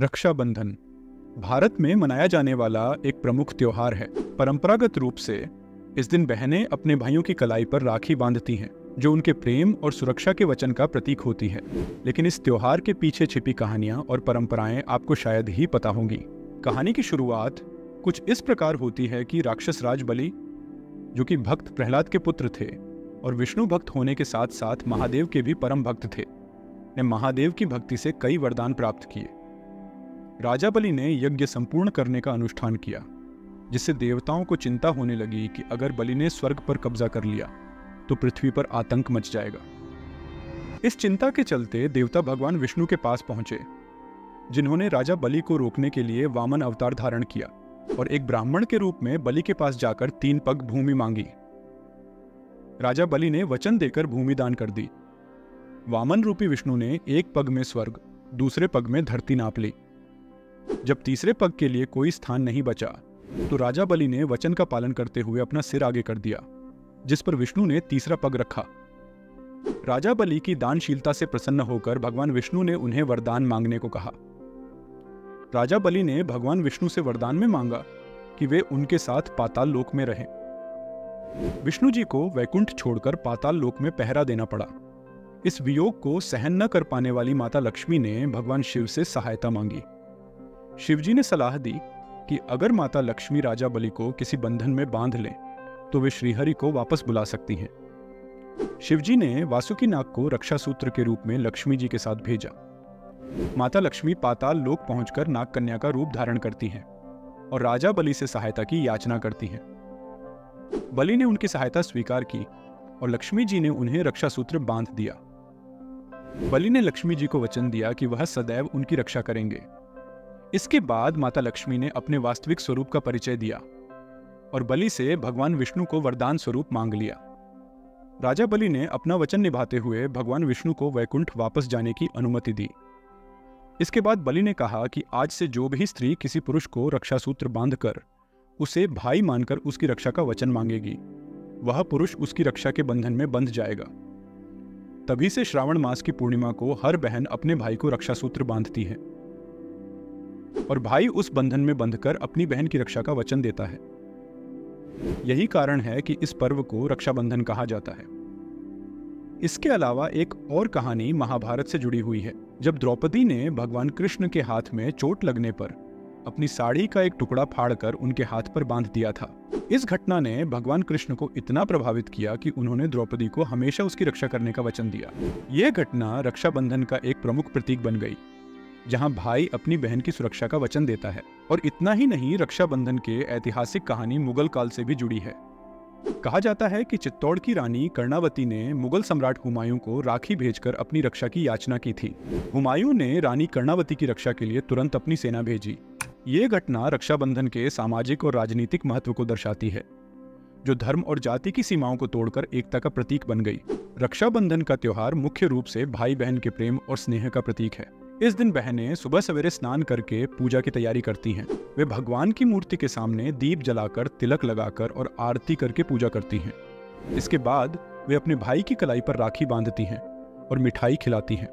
रक्षाबंधन भारत में मनाया जाने वाला एक प्रमुख त्योहार है। परंपरागत रूप से इस दिन बहनें अपने भाइयों की कलाई पर राखी बांधती हैं, जो उनके प्रेम और सुरक्षा के वचन का प्रतीक होती है। लेकिन इस त्योहार के पीछे छिपी कहानियां और परंपराएं आपको शायद ही पता होंगी। कहानी की शुरुआत कुछ इस प्रकार होती है कि राक्षस राज बलि, जो कि भक्त प्रहलाद के पुत्र थे और विष्णु भक्त होने के साथ साथ महादेव के भी परम भक्त थे, ने महादेव की भक्ति से कई वरदान प्राप्त किए। राजा बलि ने यज्ञ संपूर्ण करने का अनुष्ठान किया, जिससे देवताओं को चिंता होने लगी कि अगर बलि ने स्वर्ग पर कब्जा कर लिया तो पृथ्वी पर आतंक मच जाएगा। इस चिंता के चलते देवता भगवान विष्णु के पास पहुंचे, जिन्होंने राजा बलि को रोकने के लिए वामन अवतार धारण किया और एक ब्राह्मण के रूप में बलि के पास जाकर 3 पग भूमि मांगी। राजा बलि ने वचन देकर भूमि दान कर दी। वामन रूपी विष्णु ने 1 पग में स्वर्ग, 2 पग में धरती नाप ली। जब 3 पग के लिए कोई स्थान नहीं बचा तो राजा बलि ने वचन का पालन करते हुए अपना सिर आगे कर दिया, जिस पर विष्णु ने 3रा पग रखा। राजा बलि की दानशीलता से प्रसन्न होकर भगवान विष्णु ने उन्हें वरदान मांगने को कहा। राजा बलि ने भगवान विष्णु से वरदान में मांगा कि वे उनके साथ पाताल लोक में रहें। विष्णु जी को वैकुंठ छोड़कर पाताल लोक में पहरा देना पड़ा। इस वियोग को सहन न कर पाने वाली माता लक्ष्मी ने भगवान शिव से सहायता मांगी। शिव जी ने सलाह दी कि अगर माता लक्ष्मी राजा बलि को किसी बंधन में बांध लें तो वे श्रीहरि को वापस बुला सकती हैं। शिवजी ने वासुकी नाग को रक्षा सूत्र के रूप में लक्ष्मी जी के साथ भेजा। माता लक्ष्मी पाताल लोक पहुंचकर नाग कन्या का रूप धारण करती हैं और राजा बलि से सहायता की याचना करती हैं। बलि ने उनकी सहायता स्वीकार की और लक्ष्मी जी ने उन्हें रक्षा सूत्र बांध दिया। बलि ने लक्ष्मी जी को वचन दिया कि वह सदैव उनकी रक्षा करेंगे। इसके बाद माता लक्ष्मी ने अपने वास्तविक स्वरूप का परिचय दिया और बलि से भगवान विष्णु को वरदान स्वरूप मांग लिया। राजा बलि ने अपना वचन निभाते हुए भगवान विष्णु को वैकुंठ वापस जाने की अनुमति दी। इसके बाद बलि ने कहा कि आज से जो भी स्त्री किसी पुरुष को रक्षा सूत्र बांधकर उसे भाई मानकर उसकी रक्षा का वचन मांगेगी, वह पुरुष उसकी रक्षा के बंधन में बंध जाएगा। तभी से श्रावण मास की पूर्णिमा को हर बहन अपने भाई को रक्षा सूत्र बांधती है और भाई उस बंधन में बंधकर अपनी बहन की रक्षा का वचन देता है। यही कारण है कि इस पर्व को रक्षाबंधन कहा जाता है। इसके अलावा एक और कहानी महाभारत से जुड़ी हुई है, जब द्रौपदी ने भगवान कृष्ण के हाथ में चोट लगने पर अपनी साड़ी का एक टुकड़ा फाड़कर उनके हाथ पर बांध दिया था। इस घटना ने भगवान कृष्ण को इतना प्रभावित किया कि उन्होंने द्रौपदी को हमेशा उसकी रक्षा करने का वचन दिया। यह घटना रक्षाबंधन का एक प्रमुख प्रतीक बन गई, जहां भाई अपनी बहन की सुरक्षा का वचन देता है। और इतना ही नहीं, रक्षाबंधन के ऐतिहासिक कहानी मुगल काल से भी जुड़ी है। कहा जाता है कि चित्तौड़ की रानी कर्णावती ने मुगल सम्राट हुमायूं को राखी भेजकर अपनी रक्षा की याचना की थी। हुमायूं ने रानी कर्णावती की रक्षा के लिए तुरंत अपनी सेना भेजी। ये घटना रक्षाबंधन के सामाजिक और राजनीतिक महत्व को दर्शाती है, जो धर्म और जाति की सीमाओं को तोड़कर एकता का प्रतीक बन गई। रक्षाबंधन का त्योहार मुख्य रूप से भाई बहन के प्रेम और स्नेह का प्रतीक है। इस दिन बहनें सुबह सवेरे स्नान करके पूजा की तैयारी करती हैं। वे भगवान की मूर्ति के सामने दीप जलाकर, तिलक लगाकर और आरती करके पूजा करती हैं। इसके बाद वे अपने भाई की कलाई पर राखी बांधती हैं और मिठाई खिलाती हैं।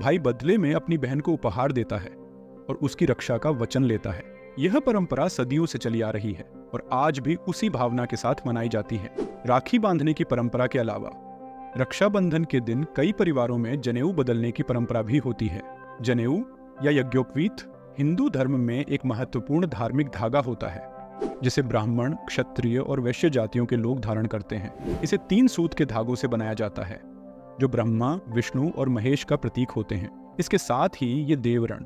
भाई बदले में अपनी बहन को उपहार देता है और उसकी रक्षा का वचन लेता है। यह परंपरा सदियों से चली आ रही है और आज भी उसी भावना के साथ मनाई जाती है। राखी बांधने की परंपरा के अलावा रक्षाबंधन के दिन कई परिवारों में जनेऊ बदलने की परंपरा भी होती है। जनेऊ या यज्ञोपवीत हिंदू धर्म में एक महत्वपूर्ण धार्मिक धागा होता है, जिसे ब्राह्मण, क्षत्रिय और वैश्य जातियों के लोग धारण करते हैं। इसे 3 सूत के धागों से बनाया जाता है, जो ब्रह्मा, विष्णु और महेश का प्रतीक होते हैं। इसके साथ ही ये देवरण,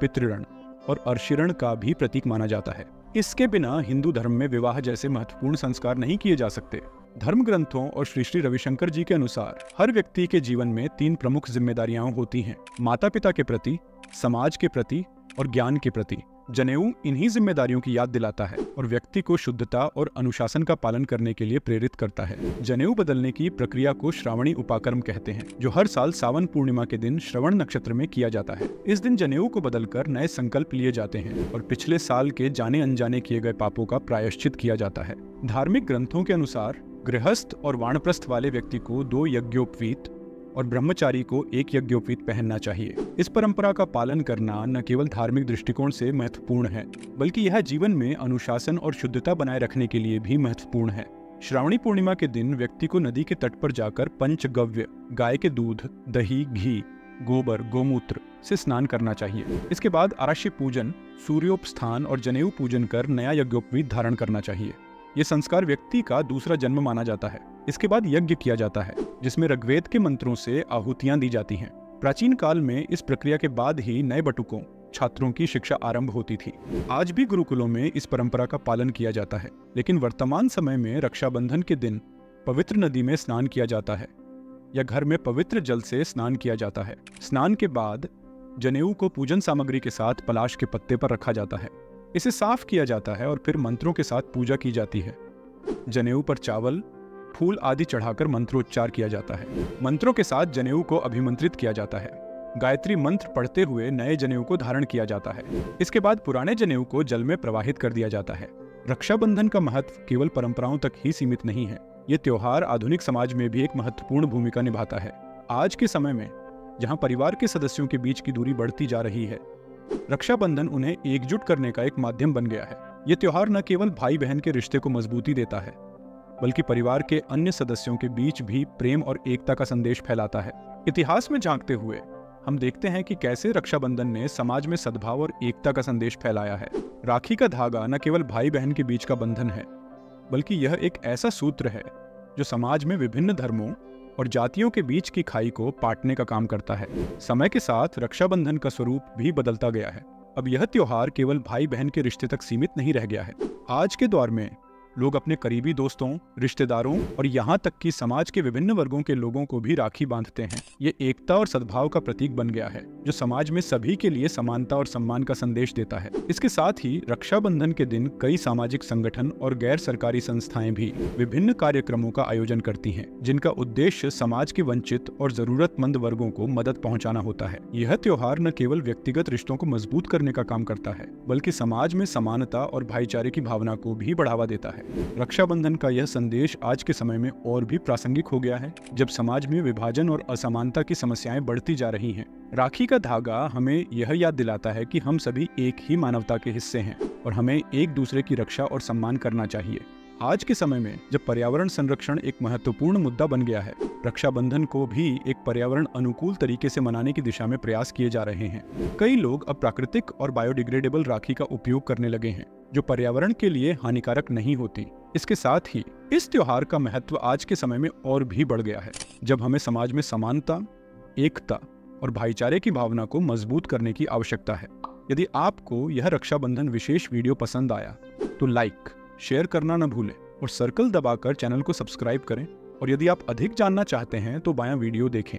पितृरण और अर्शिरण का भी प्रतीक माना जाता है। इसके बिना हिंदू धर्म में विवाह जैसे महत्वपूर्ण संस्कार नहीं किए जा सकते। धर्म ग्रंथों और श्री श्री रविशंकर जी के अनुसार हर व्यक्ति के जीवन में 3 प्रमुख जिम्मेदारियां होती हैं: माता पिता के प्रति, समाज के प्रति और ज्ञान के प्रति। जनेऊ इन्हीं जिम्मेदारियों की याद दिलाता है और व्यक्ति को शुद्धता और अनुशासन का पालन करने के लिए प्रेरित करता है। जनेऊ बदलने की प्रक्रिया को श्रावणी उपाकर्म कहते हैं, जो हर साल सावन पूर्णिमा के दिन श्रवण नक्षत्र में किया जाता है। इस दिन जनेऊ को बदलकर नए संकल्प लिए जाते हैं और पिछले साल के जाने अनजाने किए गए पापों का प्रायश्चित किया जाता है। धार्मिक ग्रंथों के अनुसार गृहस्थ और वानप्रस्थ वाले व्यक्ति को 2 यज्ञोपवीत और ब्रह्मचारी को एक यज्ञोपवीत पहनना चाहिए। इस परंपरा का पालन करना न केवल धार्मिक दृष्टिकोण से महत्वपूर्ण है, बल्कि यह जीवन में अनुशासन और शुद्धता बनाए रखने के लिए भी महत्वपूर्ण है। श्रावणी पूर्णिमा के दिन व्यक्ति को नदी के तट पर जाकर पंचगव्य, गाय के दूध, दही, घी, गोबर, गोमूत्र से स्नान करना चाहिए। इसके बाद आराश्य पूजन, सूर्योपस्थान और जनेऊ पूजन कर नया यज्ञोपवीत धारण करना चाहिए। ये संस्कार व्यक्ति का दूसरा जन्म माना जाता है। इसके बाद यज्ञ किया जाता है, जिसमें ऋग्वेद के मंत्रों से आहुतियां दी जाती हैं। प्राचीन काल में इस प्रक्रिया के बाद ही नए बटुकों, छात्रों की शिक्षा आरंभ होती थी। आज भी गुरुकुलों में इस परंपरा का पालन किया जाता है, लेकिन वर्तमान समय में रक्षाबंधन के दिन पवित्र नदी में स्नान किया जाता है या घर में पवित्र जल से स्नान किया जाता है। स्नान के बाद जनेऊ को पूजन सामग्री के साथ पलाश के पत्ते पर रखा जाता है। इसे साफ किया जाता है और फिर मंत्रों के साथ पूजा की जाती है। जनेऊ पर चावल, फूल आदि चढ़ाकर मंत्रोच्चार किया जाता है। मंत्रों के साथ जनेऊ को अभिमंत्रित किया जाता है। गायत्री मंत्र पढ़ते हुए नए जनेऊ को धारण किया जाता है। इसके बाद पुराने जनेऊ को जल में प्रवाहित कर दिया जाता है। रक्षाबंधन का महत्व केवल परंपराओं तक ही सीमित नहीं है। ये त्योहार आधुनिक समाज में भी एक महत्वपूर्ण भूमिका निभाता है। आज के समय में जहां परिवार के सदस्यों के बीच की दूरी बढ़ती जा रही है, रक्षाबंधन उन्हें एकजुट करने का एक माध्यम बन गया है। ये त्योहार न केवल भाई बहन के रिश्ते को मजबूती देता है, बल्कि परिवार के अन्य सदस्यों के बीच भी प्रेम और एकता का संदेश फैलाता है। इतिहास में झांकते हुए हम देखते हैं कि कैसे रक्षाबंधन ने समाज में सद्भाव और एकता का संदेश फैलाया है। राखी का धागा न केवल भाई बहन के बीच का बंधन है, बल्कि यह एक ऐसा सूत्र है जो समाज में विभिन्न धर्मों और जातियों के बीच की खाई को पाटने का काम करता है। समय के साथ रक्षाबंधन का स्वरूप भी बदलता गया है। अब यह त्योहार केवल भाई बहन के रिश्ते तक सीमित नहीं रह गया है। आज के दौर में लोग अपने करीबी दोस्तों, रिश्तेदारों और यहाँ तक कि समाज के विभिन्न वर्गों के लोगों को भी राखी बांधते हैं। ये एकता और सद्भाव का प्रतीक बन गया है, जो समाज में सभी के लिए समानता और सम्मान का संदेश देता है। इसके साथ ही रक्षाबंधन के दिन कई सामाजिक संगठन और गैर सरकारी संस्थाएं भी विभिन्न कार्यक्रमों का आयोजन करती हैं, जिनका उद्देश्य समाज के वंचित और जरूरतमंद वर्गों को मदद पहुँचाना होता है। यह त्योहार न केवल व्यक्तिगत रिश्तों को मजबूत करने का काम करता है, बल्कि समाज में समानता और भाईचारे की भावना को भी बढ़ावा देता है। रक्षाबंधन का यह संदेश आज के समय में और भी प्रासंगिक हो गया है, जब समाज में विभाजन और असमानता की समस्याएं बढ़ती जा रही हैं। राखी का धागा हमें यह याद दिलाता है कि हम सभी एक ही मानवता के हिस्से हैं और हमें एक दूसरे की रक्षा और सम्मान करना चाहिए। आज के समय में जब पर्यावरण संरक्षण एक महत्वपूर्ण मुद्दा बन गया है, रक्षाबंधन को भी एक पर्यावरण अनुकूल तरीके से मनाने की दिशा में प्रयास किए जा रहे हैं। कई लोग अब प्राकृतिक और बायोडिग्रेडेबल राखी का उपयोग करने लगे हैं, जो पर्यावरण के लिए हानिकारक नहीं होती। इसके साथ ही इस त्योहार का महत्व आज के समय में और भी बढ़ गया है, जब हमें समाज में समानता, एकता और भाईचारे की भावना को मजबूत करने की आवश्यकता है। यदि आपको यह रक्षाबंधन विशेष वीडियो पसंद आया तो लाइक, शेयर करना न भूलें और सर्कल दबाकर चैनल को सब्सक्राइब करें। और यदि आप अधिक जानना चाहते हैं तो बायां वीडियो देखें।